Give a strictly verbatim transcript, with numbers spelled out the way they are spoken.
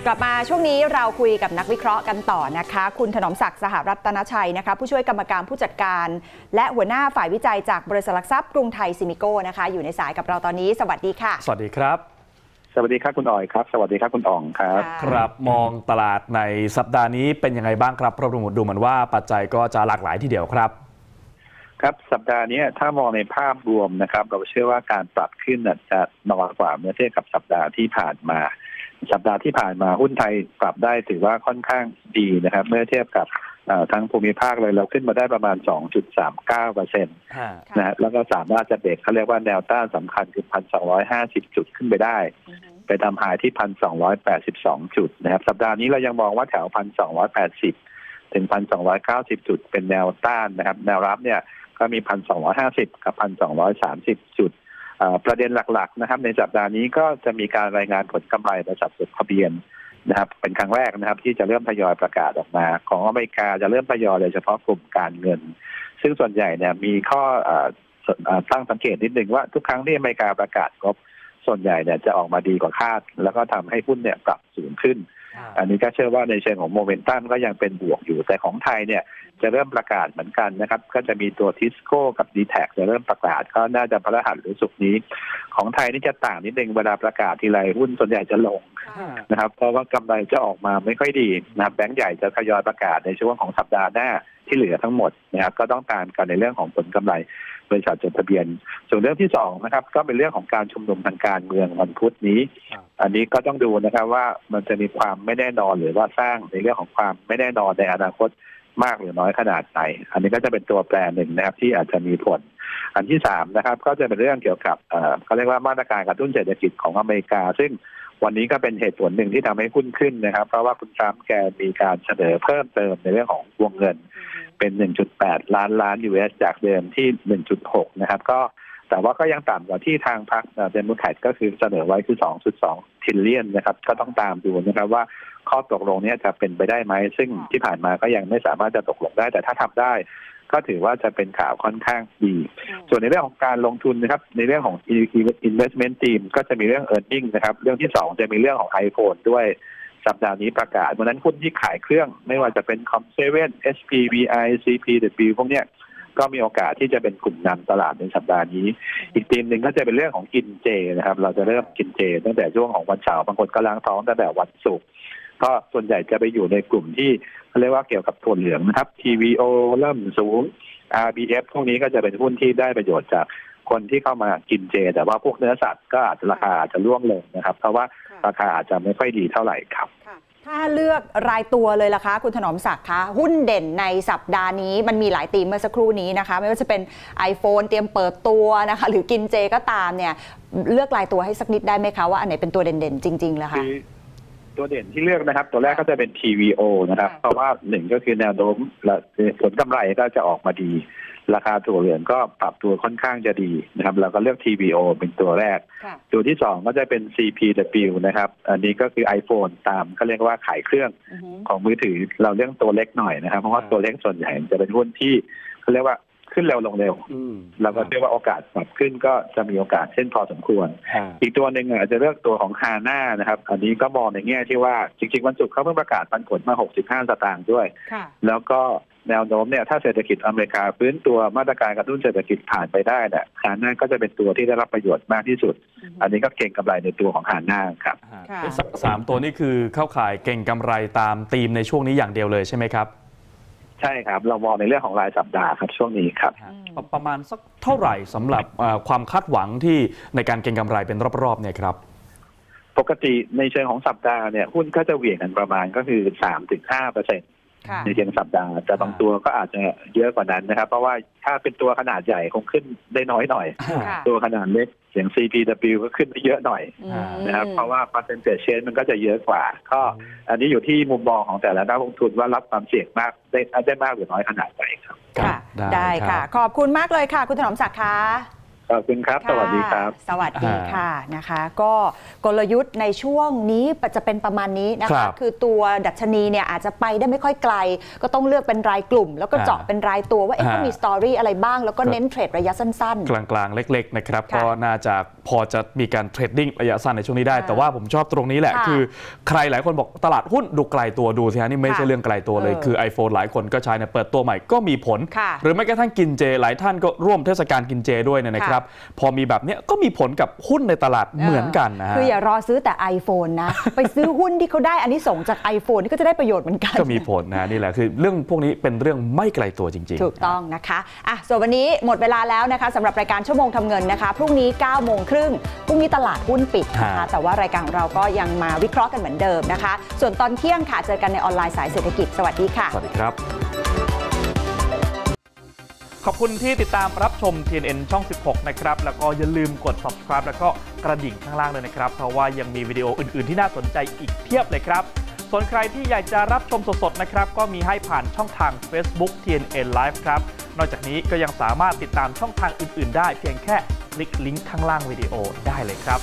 กลับมาช่วงนี้เราคุยกับนักวิเคราะห์กันต่อนะคะคุณถนอมศักดิ์สหรัตนชัยนะคะผู้ช่วยกรรมการผู้จัดการและหัวหน้าฝ่ายวิจัยจากบริษัทหลักทรัพย์กรุงไทยซิมิโก้นะคะอยู่ในสายกับเราตอนนี้สวัสดีค่ะสวัสดีครับสวัสดีครับคุณออยครับสวัสดีครับคุณอ๋องครับครับมองตลาดในสัปดาห์นี้เป็นยังไงบ้างครับเพราะดูเหมือนว่าปัจจัยก็จะหลากหลายทีเดียวครับครับสัปดาห์นี้ถ้ามองในภาพรวมนะครับเราเชื่อว่าการปรับขึ้นจะน้อยกว่าเมื่อเทียบกับสัปดาห์ที่ผ่านมาสัปดาห์ที่ผ่านมาหุ้นไทยปรับได้ถือว่าค่อนข้างดีนะครับเมื่อเทียบกับทั้งภูมิภาคเลยเราขึ้นมาได้ประมาณ สองจุดสามเก้าเปอร์เซ็นต์ นะฮะแล้วก็สามารถจะเบรกเขาเรียกว่าแนวต้านสำคัญคือ หนึ่งพันสองร้อยห้าสิบ จุดขึ้นไปได้ uh-huh. ไปทำหายที่ หนึ่งพันสองร้อยแปดสิบสอง จุดนะครับสัปดาห์นี้เรายังมองว่าแถว หนึ่งพันสองร้อยแปดสิบ ถึง หนึ่งพันสองร้อยเก้าสิบ จุดเป็นแนวต้านนะครับแนวรับเนี่ยก็มี หนึ่งพันสองร้อยห้าสิบ กับ หนึ่งพันสองร้อยสามสิบ จุดประเด็นหลักๆนะครับในสัปดาห์นี้ก็จะมีการรายงานผลกำไรบริษัทจดทะเบียนนะครับเป็นครั้งแรกนะครับที่จะเริ่มทยอยประกาศออกมาของอเมริกาจะเริ่มทยอยโดยเฉพาะกลุ่มการเงินซึ่งส่วนใหญ่เนี่ยมีข้อตั้งสังเกตนิดนึงว่าทุกครั้งที่อเมริกาประกาศงบส่วนใหญ่เนี่ยจะออกมาดีกว่าคาดแล้วก็ทำให้หุ้นเนี่ยปรับสูงขึ้นอันนี้ก็เชื่อว่าในเชิงของโมเมนตัมก็ยังเป็นบวกอยู่แต่ของไทยเนี่ยจะเริ่มประกาศเหมือนกันนะครับก็จะมีตัวทิสโก้กับ ดีแทกจะเริ่มประกาศก็น่าจะพฤหัสหรือศุกร์นี้ของไทยนี่จะต่างนิดนึงเวลาประกาศทีไรหุ้นส่วนใหญ่จะลงนะครับเพราะว่ากำไรจะออกมาไม่ค่อยดีนะครับแบงก์ใหญ่จะทยอยประกาศในช่วงของสัปดาห์หน้าที่เหลือทั้งหมดนะครับก็ต้องตามกันในเรื่องของผลกำไรบริษัทจดทะเบียนส่วนเรื่องที่สองนะครับก็เป็นเรื่องของการชุมนุมทางการเมืองวันพุธนี้อันนี้ก็ต้องดูนะครับว่ามันจะมีความไม่แน่นอนหรือว่าสร้างในเรื่องของความไม่แน่นอนในอนาคตมากหรือน้อยขนาดไหนอันนี้ก็จะเป็นตัวแปรหนึ่งนะครับที่อาจจะมีผลอันที่สามนะครับก็จะเป็นเรื่องเกี่ยวกับเขาเรียกว่ามาตรการกระตุ้นเศรษฐกิจของอเมริกาซึ่งวันนี้ก็เป็นเหตุผลหนึ่งที่ทำให้หุ้นขึ้นนะครับเพราะว่าคุณทรัมป์แกมีการเสนอเพิ่มเติมในเรื่องของวงเงินเป็น หนึ่งจุดแปด ล้านล้าน ยู เอส จากเดิมที่ หนึ่งจุดหก นะครับก็แต่ว่าก็ยังต่ำกว่าที่ทางพรรคเดโมแครตก็คือเสนอไว้คือ สองจุดสอง ทิลเลียนนะครับก็ต้องตามดูนะครับว่าข้อตกลงนี้จะเป็นไปได้ไหมซึ่งที่ผ่านมาก็ยังไม่สามารถจะตกลงได้แต่ถ้าทำได้ก็ถือว่าจะเป็นข่าวค่อนข้างดีส่วนในเรื่องของการลงทุนนะครับในเรื่องของ investment team ก็จะมีเรื่อง earning นะครับเรื่องที่สองจะมีเรื่องของ iPhone ด้วยสัปดาห์นี้ประกาศวันนั้นหุ้นที่ขายเครื่องไม่ว่าจะเป็น คอมเซเว่น เอส พี วี ไอ ซี พี ดับเบิลยู พวกเนี้ยก็มีโอกาสที่จะเป็นกลุ่มนำตลาดในสัปดาห์นี้อีกทีมหนึ่งก็จะเป็นเรื่องของกินเจนะครับเราจะเริ่มกินเจตั้งแต่ช่วงของวันเสาร์บางคนก็ล้างท้องตั้งแต่วันศุกร์ก็ส่วนใหญ่จะไปอยู่ในกลุ่มที่เรียกว่าเกี่ยวกับตัวเหลืองนะครับ ที วี โอ เริ่มสูง อาร์ บี เอฟ พวกนี้ก็จะเป็นหุ้นที่ได้ประโยชน์จากคนที่เข้ามากินเจแต่ว่าพวกเนื้อสัตว์ก็อาจจะราคาอาจจะร่วงลงนะครับเพราะว่าราคาอาจจะไม่ค่อยดีเท่าไหร่ครับถ้าเลือกรายตัวเลยล่ะคะคุณถนอมศักดิ์คะหุ้นเด่นในสัปดาห์นี้มันมีหลายธีมเมื่อสักครู่นี้นะคะไม่ว่าจะเป็น iPhone เตรียมเปิดตัวนะคะหรือกินเจก็ตามเนี่ยเลือกรายตัวให้สักนิดได้ไหมคะว่าอันไหนเป็นตัวเด่นๆจริงๆล่ะคะตัวเด่นที่เลือกนะครับตัวแรกก็จะเป็น ที วี โอ นะครับเพราะว่าหนึ่งก็คือแนวโน้มผลกำไรก็จะออกมาดีราคาถั่วเหลืองก็ปรับตัวค่อนข้างจะดีนะครับเราก็เลือก ที วี โอ เป็นตัวแรกตัวที่สองก็จะเป็น ซี พี ดับเบิลยู นะครับอันนี้ก็คือ iPhone ตามก็เรียกว่าขายเครื่อง uh-huh. ของมือถือเราเลือกตัวเล็กหน่อยนะครับ uh-huh. เพราะว่าตัวเล็กส่วนใหญ่จะเป็นหุ้นที่เขาเรียกว่าขึ้นเร็วลงเร็ว uh-huh. เราก็เรียกว่าโอกาสปรับขึ้นก็จะมีโอกาสเช่นพอสมควร uh-huh. อีกตัวหนึ่งอาจจะเลือกตัวของ Hana นะครับอันนี้ก็มองในแง่ที่ว่าจริงๆวันศุกร์เขาเพิ่งประกาศปันผลมาหกสิบห้าสตางค์ด้วย uh-huh. แล้วก็แนวโน้มเนี่ยถ้าเศรษฐกิจอเมริกาฟื้นตัวมาตรการกระตุ้นเศรษฐกิจผ่านไปได้เนี่ยฮาน่าก็จะเป็นตัวที่ได้รับประโยชน์มากที่สุด mm-hmm. อันนี้ก็เก่งกำไรในตัวของฮาน่าครับสามตัวนี้คือเข้าข่ายเก่งกำไรตามธีมในช่วงนี้อย่างเดียวเลยใช่ไหมครับใช่ครับเรามองในเรื่องของรายสัปดาห์ครับช่วงนี้ครับประมาณสักเท่าไหร่สำหรับความคาดหวังที่ในการเก่งกำไรเป็นรอบๆเนี่ยครับปกติในเชิงของสัปดาห์เนี่ยหุ้นก็จะเหวี่ยงกันประมาณก็คือ สามถึงห้าเปอร์เซ็นต์ในเชิงสัปดาห์แต่บางตัวก็อาจจะเยอะกว่านั้นนะครับเพราะว่าถ้าเป็นตัวขนาดใหญ่คงขึ้นได้น้อยหน่อยตัวขนาดเล็กอย่าง ซี พี ดับเบิลยู ก็ขึ้นได้เยอะหน่อยนะครับเพราะว่าเปอร์เซ็นต์เชนมันก็จะเยอะกว่าก็อันนี้อยู่ที่มุมมองของแต่ละนักลงทุนว่ารับความเสี่ยงมากได้ได้มากหรือน้อยขนาดไหนครับได้ค่ะขอบคุณมากเลยค่ะคุณถนอมศักดิ์ค่ะ ขอบคุณครับสวัสดีครับสวัสดีค่ะนะคะก็กลยุทธ์ในช่วงนี้จะเป็นประมาณนี้นะคะคือตัวดัชนีเนี่ยอาจจะไปได้ไม่ค่อยไกลก็ต้องเลือกเป็นรายกลุ่มแล้วก็เจาะเป็นรายตัวว่าเอ๊ะก็มีสตอรี่อะไรบ้างแล้วก็เน้นเทรดระยะสั้นๆกลางๆเล็กๆนะครับก็น่าจะพอจะมีการเทรดดิ้งระยะสั้นในช่วงนี้ได้แต่ว่าผมชอบตรงนี้แหละคือใครหลายคนบอกตลาดหุ้นดูไกลตัวดูสิฮะนี่ไม่ใช่เรื่องไกลตัวเลยคือ iPhone หลายคนก็ใช้เนี่ยเปิดตัวใหม่ก็มีผลหรือแม้กระทั่งกินเจหลายท่านก็ร่วมเทศกาลกินเจด้วยเนี่ยนะครับพอมีแบบนี้ก็มีผลกับหุ้นในตลาดเหมือนกันนะคืออย่ารอซื้อแต่ iPhone นะไปซื้อหุ้นที่เขาได้อันนี้ส่งจาก iPhone นี่ก็จะได้ประโยชน์เหมือนกันก็มีผลนะนี่แหละคือเรื่องพวกนี้เป็นเรื่องไม่ไกลตัวจริงๆถูกต้องนะคะอ่ะส่วนวันนี้หมดเวลาแล้วนะคะสำหรับรายการชั่วโมงทำเงินนะคะพรุ่งนี้เก้าโมงครึ่งพรุ่งนี้ตลาดหุ้นปิดนะคะแต่ว่ารายการของเราก็ยังมาวิเคราะห์กันเหมือนเดิมนะคะส่วนตอนเที่ยงค่ะเจอกันในออนไลน์สายเศรษฐกิจสวัสดีค่ะสวัสดีครับขอบคุณที่ติดตามรับชม ที เอ็น เอ็น ช่อง สิบหก นะครับแล้วก็อย่าลืมกด ซับสไครบ์ แล้วก็กระดิ่งข้างล่างเลยนะครับเพราะว่ายังมีวิดีโออื่นๆที่น่าสนใจอีกเพียบเลยครับส่วนใครที่อยากจะรับชมสดๆนะครับก็มีให้ผ่านช่องทาง Facebook ที เอ็น เอ็น Live ครับนอกจากนี้ก็ยังสามารถติดตามช่องทางอื่นๆได้เพียงแค่คลิกลิงก์ข้างล่างวิดีโอได้เลยครับ